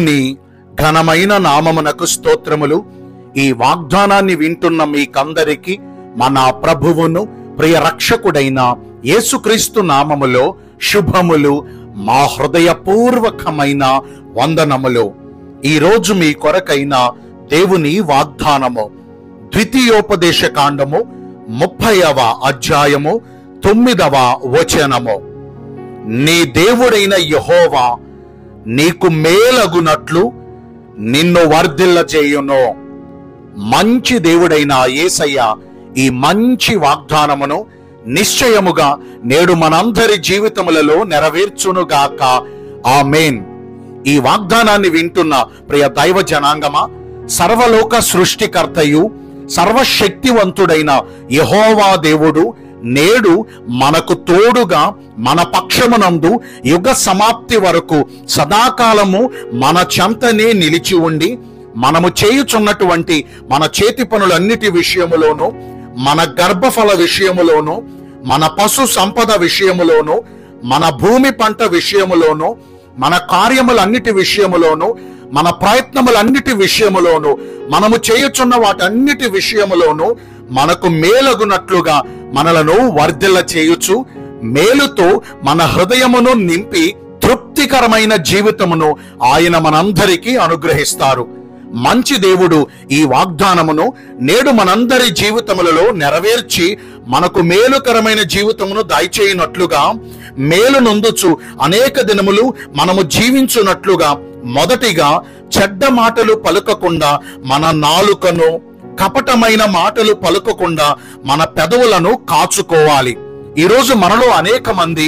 దేవుని ఘనమైన నామమునకు స్తోత్రములు. ఈ వాగ్దానాన్ని వింటున్న మీకందరికీ మన ప్రభువును ప్రియ రక్షకుడైన యేసుక్రీస్తు నామములో శుభములు, మా హృదయపూర్వకమైన వందనములు. ఈరోజు మీ కొరకైన దేవుని వాగ్దానము ద్వితీయోపదేశ కాండము 30వ అధ్యాయము 9వ వచనము. నీ దేవుడైన యెహోవా నీకు మేలగునట్లు నిన్ను వర్ధిల్లజేయును. మంచి దేవుడైన యేసయ్య ఈ మంచి వాగ్దానమును నిశ్చయముగా నేడు మనందరి జీవితములలో నెరవేర్చునుగాక. ఆమేన్. ఈ వాగ్దానాన్ని వింటున్న ప్రియ దైవ జనాంగమా, సర్వలోక సృష్టికర్తయు సర్వశక్తివంతుడైన యెహోవా దేవుడు నేడు మనకు తోడుగా మన పక్షమునందు యుగ సమాప్తి వరకు సదాకాలము మన చెంతనే నిలిచి ఉండి, మనము చేయుచున్నటువంటి మన చేతి పనులన్నిటి విషయములోను, మన గర్భఫల విషయములోను, మన పశు సంపద విషయములోను, మన భూమి పంట విషయములోను, మన కార్యములన్నిటి విషయములోను, మన ప్రయత్నములన్నిటి విషయములోను, మనము చేయుచున్న వాటన్నిటి విషయములోను మనకు మేలగునట్లుగా మనలను వర్ధిల్ల చేయుచు, మేలుతో మన హృదయమును నింపి తృప్తికరమైన జీవితమును ఆయన మనందరికీ అనుగ్రహిస్తారు. మంచి దేవుడు ఈ వాగ్దానమును నేడు మనందరి జీవితములలో నెరవేర్చి మనకు మేలుకరమైన జీవితమును దయచేయనట్లుగా, మేలునొందుచు అనేక దినములు మనము జీవించునట్లుగా, మొదటిగా చెడ్డ మాటలు పలుకకుండా మన నాలుకను, కపటమైన మాటలు పలుకకుండా మన పెదవులను కాచుకోవాలి. ఈరోజు మనలో అనేక మంది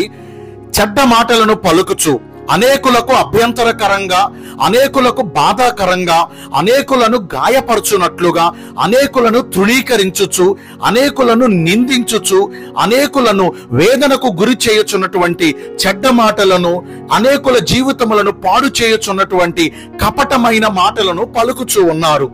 చెడ్డ మాటలను పలుకుచు అనేకులకు అభ్యంతరకరంగా, అనేకులకు బాధాకరంగా, అనేకులను గాయపరచునట్లుగా, అనేకులను తృణీకరించుచు, అనేకులను నిందించుచు, అనేకులను వేదనకు గురి చేయుచున్నటువంటి చెడ్డ మాటలను, అనేకుల జీవితములను పాడు చేయుచున్నటువంటి కపటమైన మాటలను పలుకుచూ ఉన్నారు.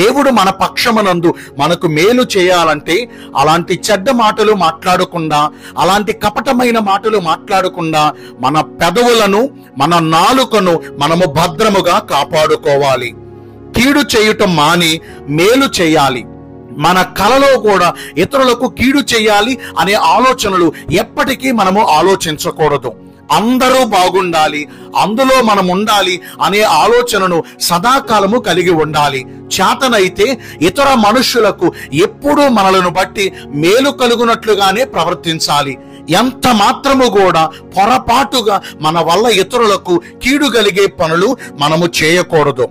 దేవుడు మన పక్షమునందు మనకు మేలు చేయాలంటే అలాంటి చెడ్డ మాటలు మాట్లాడకుండా, అలాంటి కపటమైన మాటలు మాట్లాడకుండా మన పెదవులను, మన నాలుకను మనము భద్రముగా కాపాడుకోవాలి. కీడు చేయటం మాని మేలు చేయాలి. మన కలలో కూడా ఇతరులకు కీడు చేయాలి అనే ఆలోచనలు ఎప్పటికీ మనము ఆలోచించకూడదు. అందరూ బాగుండాలి, అందులో మనం ఉండాలి అనే ఆలోచనను సదాకాలము కలిగి ఉండాలి. చేతనైతే ఇతర మనుషులకు ఎప్పుడూ మనలను బట్టి మేలు కలుగునట్లుగానే ప్రవర్తించాలి. ఎంత మాత్రము కూడా పొరపాటుగా మన వల్ల ఇతరులకు కీడు కలిగే పనులు మనము చేయకూడదు.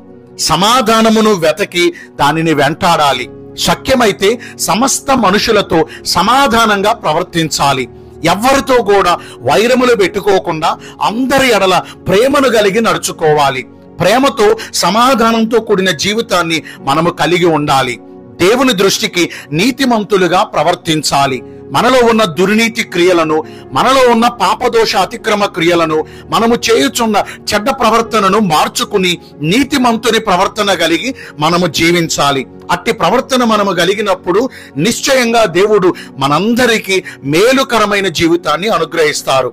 సమాధానమును వెతకి దానిని వెంటాడాలి. శక్యమైతే సమస్త మనుషులతో సమాధానంగా ప్రవర్తించాలి. ఎవ్వరితో కూడా వైరములు పెట్టుకోకుండా అందరి ఎడల ప్రేమను కలిగి నడుచుకోవాలి. ప్రేమతో, సమాధానంతో కూడిన జీవితాన్ని మనము కలిగి ఉండాలి. దేవుని దృష్టికి నీతిమంతులుగా ప్రవర్తించాలి. మనలో ఉన్న దుర్నీతి క్రియలను, మనలో ఉన్న పాపదోష అతిక్రమ క్రియలను, మనము చేయుచున్న చెడ్డ ప్రవర్తనను మార్చుకుని నీతిమంతుని ప్రవర్తన కలిగి మనము జీవించాలి. అట్టి ప్రవర్తన మనము కలిగినప్పుడు నిశ్చయంగా దేవుడు మనందరికీ మేలుకరమైన జీవితాన్ని అనుగ్రహిస్తారు.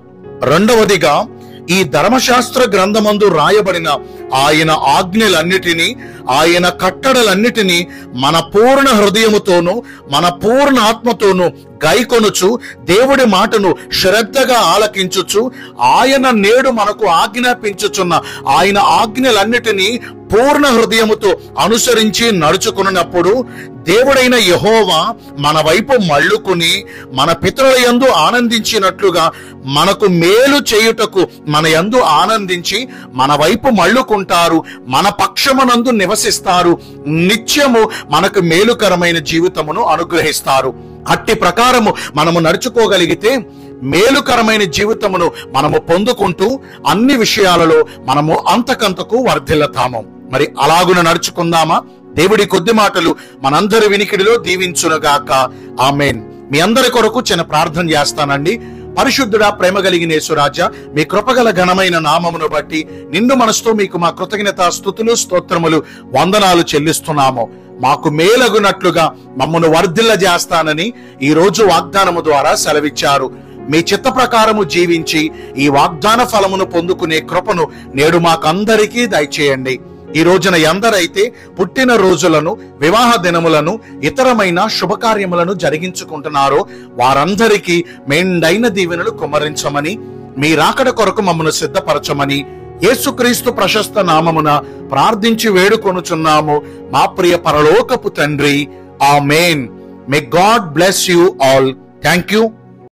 రెండవదిగా, ఈ ధర్మశాస్త్ర గ్రంథమందు రాయబడిన ఆయన ఆజ్ఞలన్నిటినీ, ఆయన కట్టడలన్నిటినీ మన పూర్ణ హృదయముతోనూ మన పూర్ణ ఆత్మతోనూ గైకొనుచు, దేవుడి మాటను శ్రద్ధగా ఆలకించుచు, ఆయన నేడు మనకు ఆజ్ఞాపించుచున్న ఆయన ఆజ్ఞలన్నిటినీ పూర్ణ హృదయముతో అనుసరించి నడుచుకున్నప్పుడు దేవుడైన యెహోవా మన వైపు మళ్ళుకుని మన పితరుల యందు ఆనందించినట్లుగా మనకు మేలు చేయుటకు మన యందు ఆనందించి మన వైపు మళ్ళుకుంటారు, మన పక్షమునందు నివసిస్తారు, నిత్యము మనకు మేలుకరమైన జీవితమును అనుగ్రహిస్తారు. అట్టి ప్రకారము మనము నడుచుకోగలిగితే మేలుకరమైన జీవితమును మనము పొందుకుంటూ అన్ని విషయాలలో మనము అంతకంతకు వర్ధిల్లుతాము. మరి అలాగున నడుచుకుందామా? దేవుడి కొద్ది మాటలు మనందరి వినికిడిలో దీవించునుగాక. ఆమేన్. మీ అందరి కొరకు చిన్న ప్రార్థన చేస్తానండి. పరిశుద్ధుడా, ప్రేమ కలిగిన యేసురాజా, మీ కృపగల ఘనమైన నామమును బట్టి నిన్ను మనసుతో మీకు మా కృతజ్ఞతా స్తుతులు స్తోత్రములు వందనాలు చెల్లిస్తున్నాము. మాకు మేలగునట్లుగా మమ్మను వర్ధిల్ల చేస్తానని ఈరోజు వాగ్దానము ద్వారా సెలవిచ్చారు. మీ చిత్త ప్రకారము జీవించి ఈ వాగ్దాన ఫలమును పొందుకునే కృపను నేడు మాకందరికీ దయచేయండి. ఈ రోజున ఎందరైతే పుట్టిన రోజులను, వివాహ దినములను, ఇతరమైన శుభకార్యములను జరిగించుకుంటున్నారో వారందరికీ మెండైన దీవెనలు కుమ్మరించమని, మీ రాకడ కొరకు మమ్మను సిద్ధపరచమని యేసుక్రీస్తు ప్రశస్త నామమున ప్రార్థించి వేడుకొనుచున్నాము మా ప్రియ పరలోకపు తండ్రి. ఆమేన్. May God bless you all. Thank you.